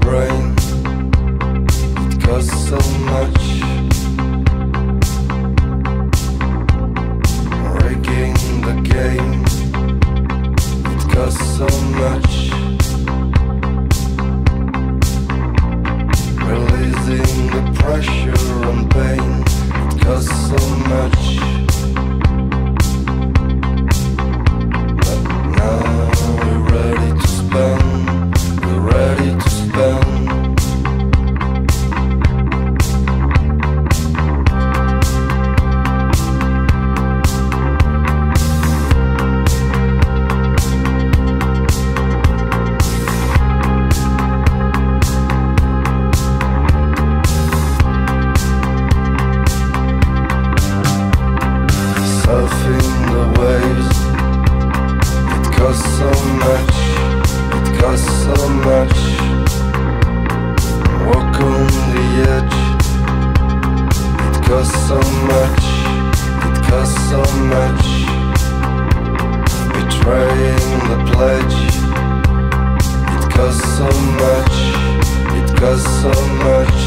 Brain, it costs so much. Rigging the game, it costs so much. Releasing the pressure and pain, it costs so much. But now we're ready to spend, we're ready to spend. Surfing the waves, it costs so much, it costs so much. Walk on the edge, it costs so much, it costs so much. Betraying the pledge, it costs so much, it costs so much.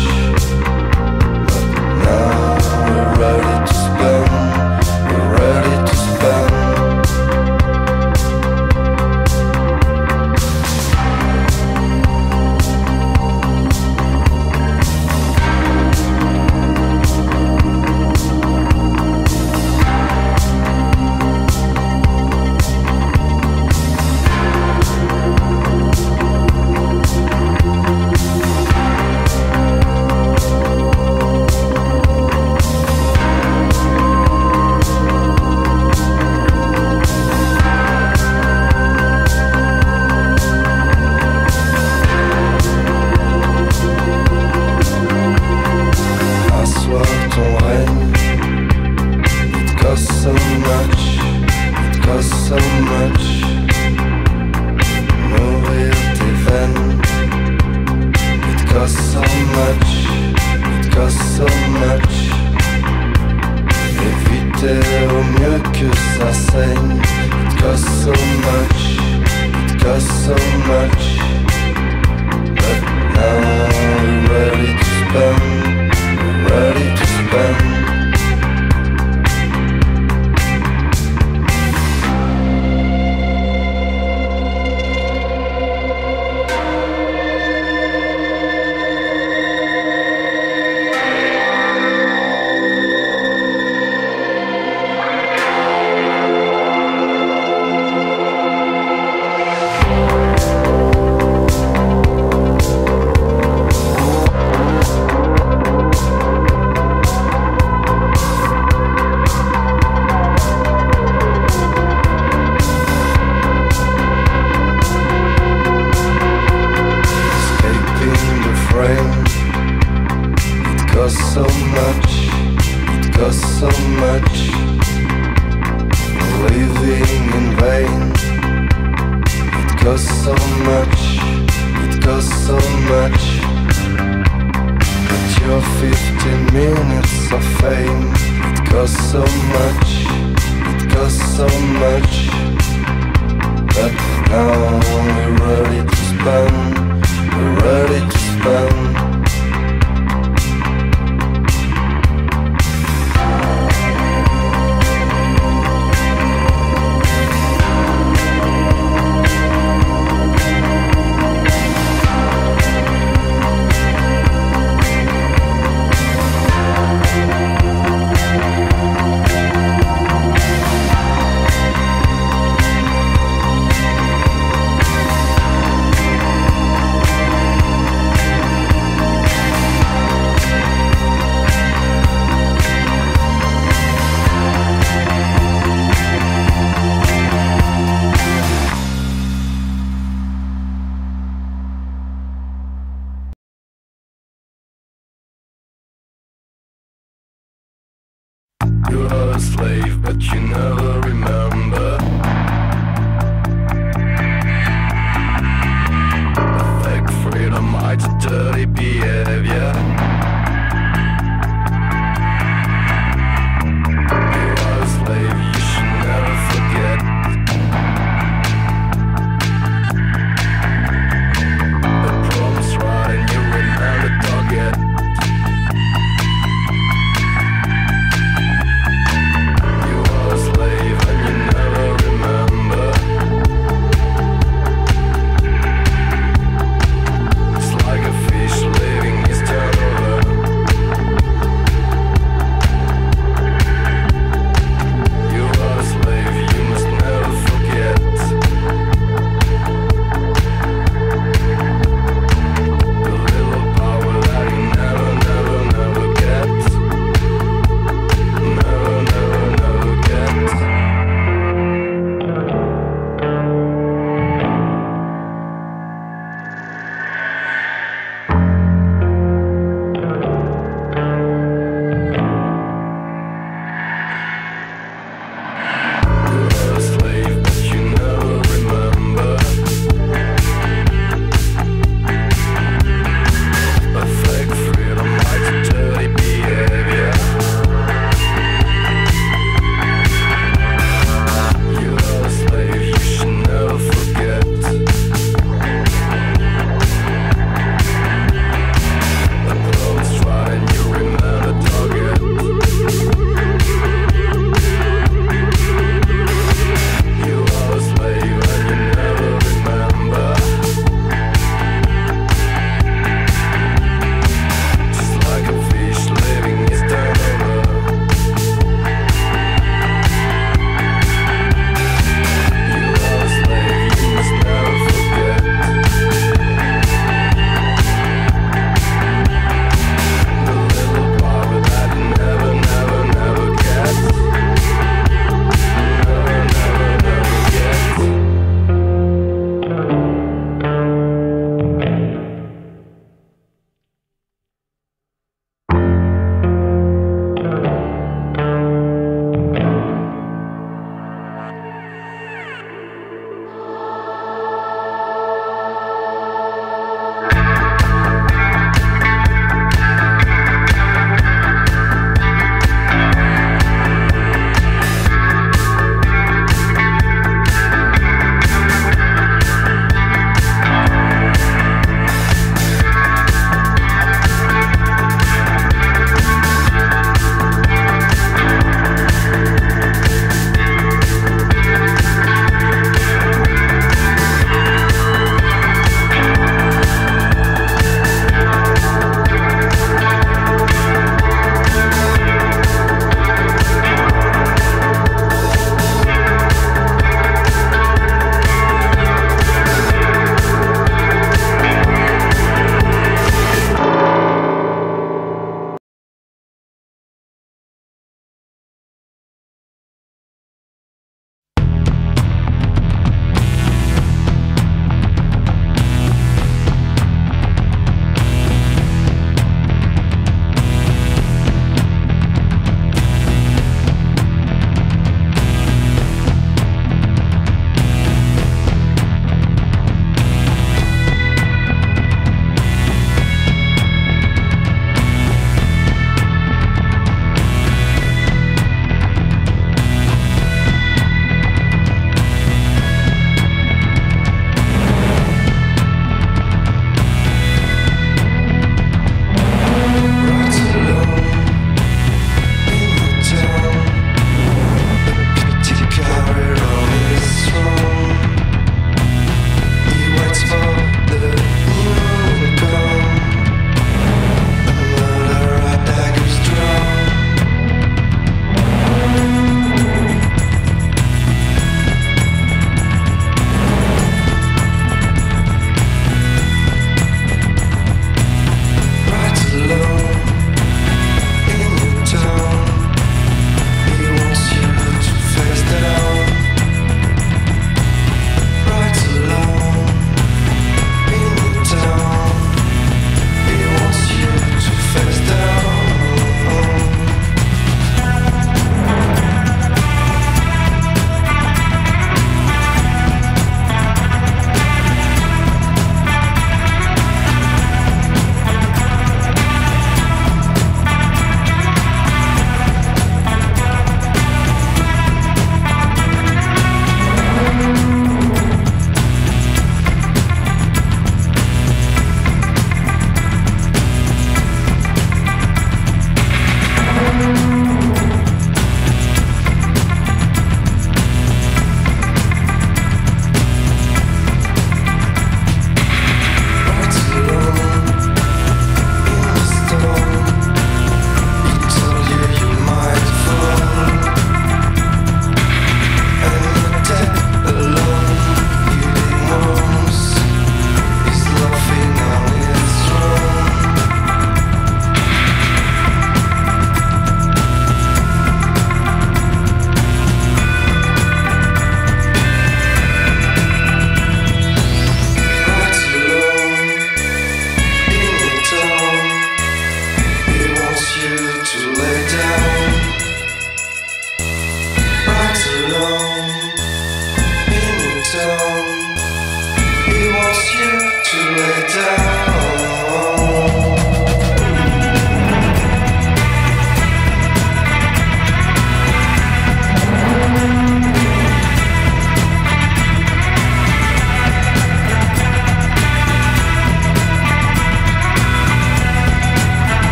But now we're ready to spend. Ready to spend. you're a slave, but you never remember. Fake freedom hides dirty behavior. You're a slave, you should never forget. The problem's right and you will never target. Slave and you never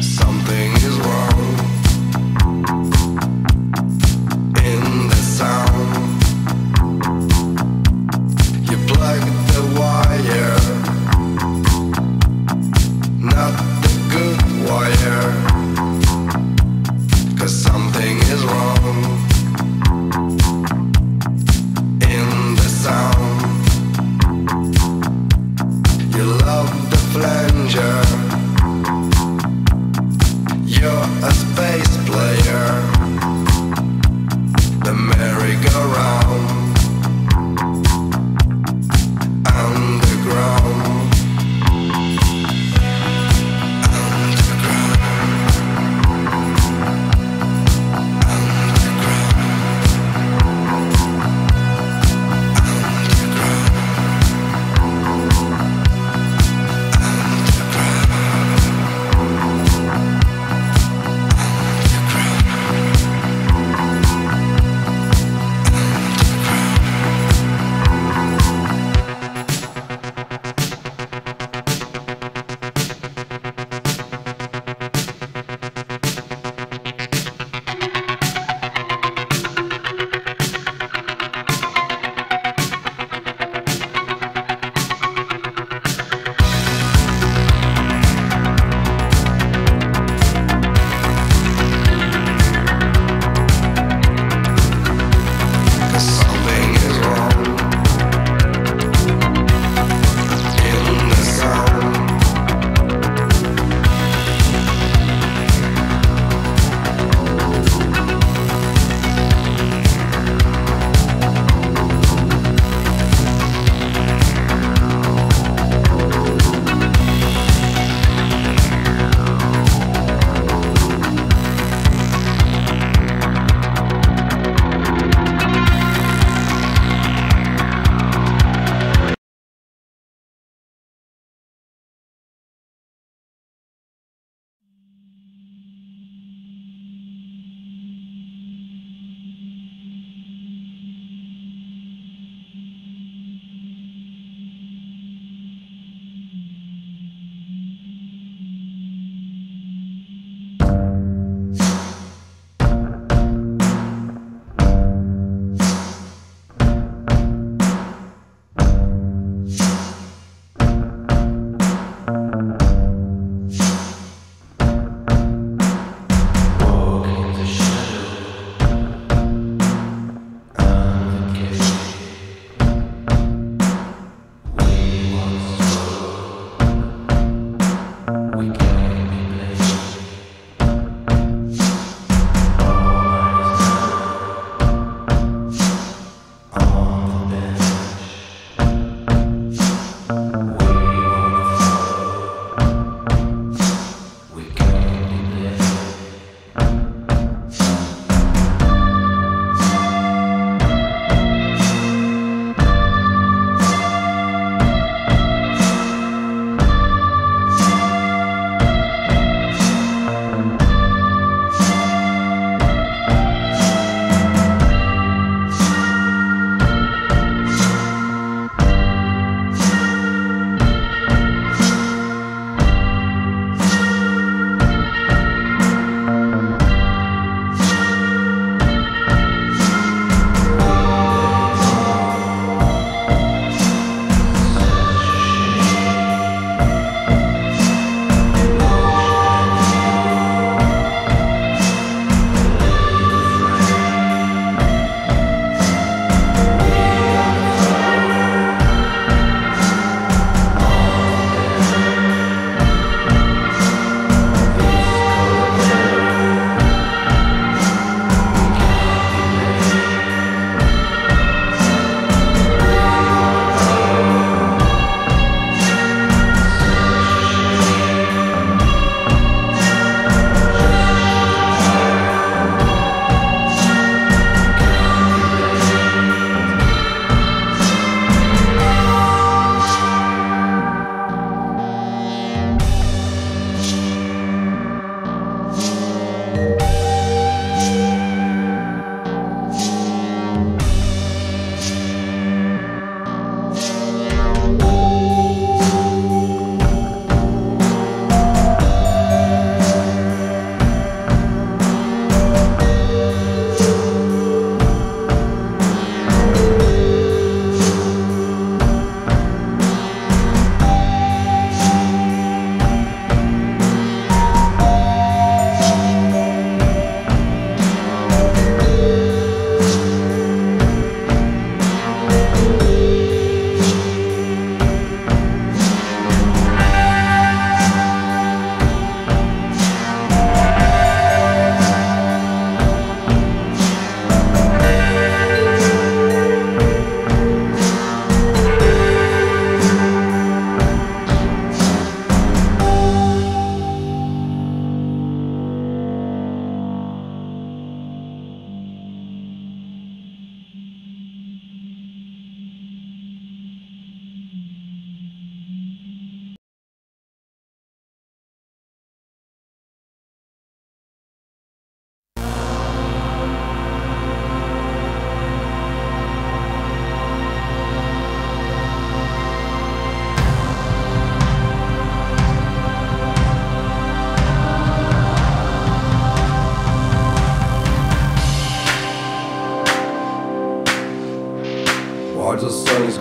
Something is wrong.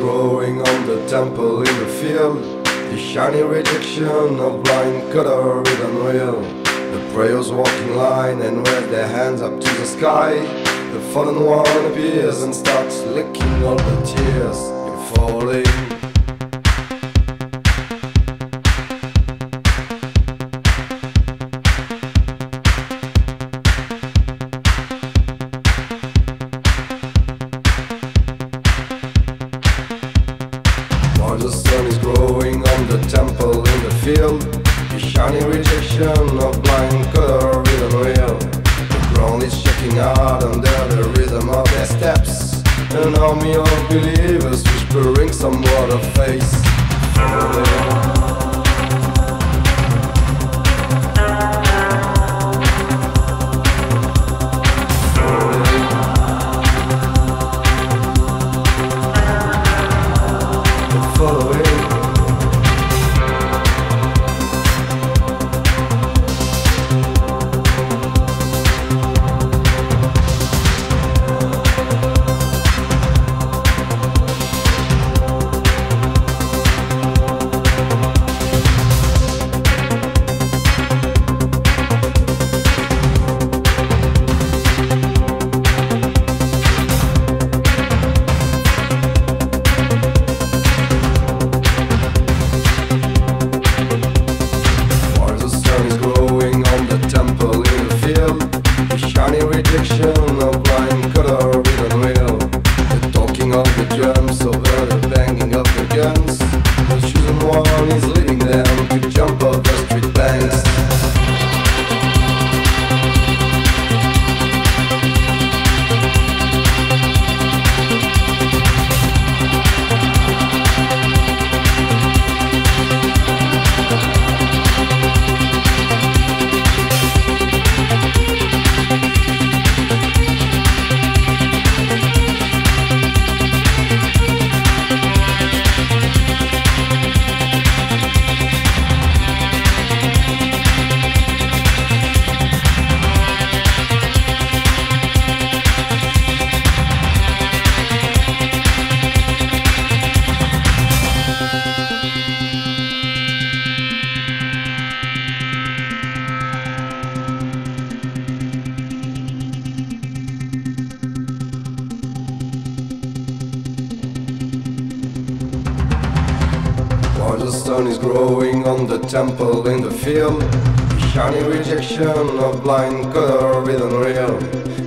growing on the temple in the field, the shiny rejection of blind color and will. The prayers walk in line and wave their hands up to the sky. The fallen one appears and starts licking all the tears. You're falling. The sun is growing on the temple in the field, the shiny rejection of blind color rhythm wheel. The ground is shaking hard under the rhythm of their steps, an army of believers whispering some water face. Rejection of blind color rhythm wheel. The talking of the drums over the banging of the guns. The chosen one is leading them to jump off the street banks. The sun is growing on the temple in the field, the shiny rejection of blind color rhythm wheel.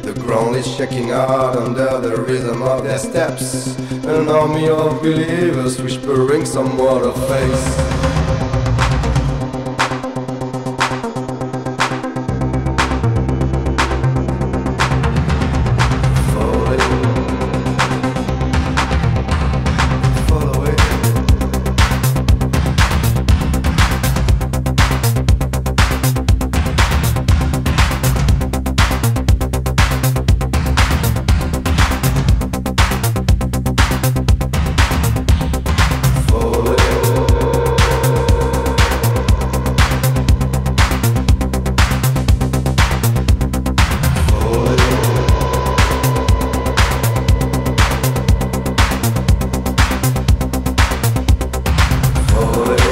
The ground is shaking hard under the rhythm of their steps, an army of believers whispering some word of faith. Oh,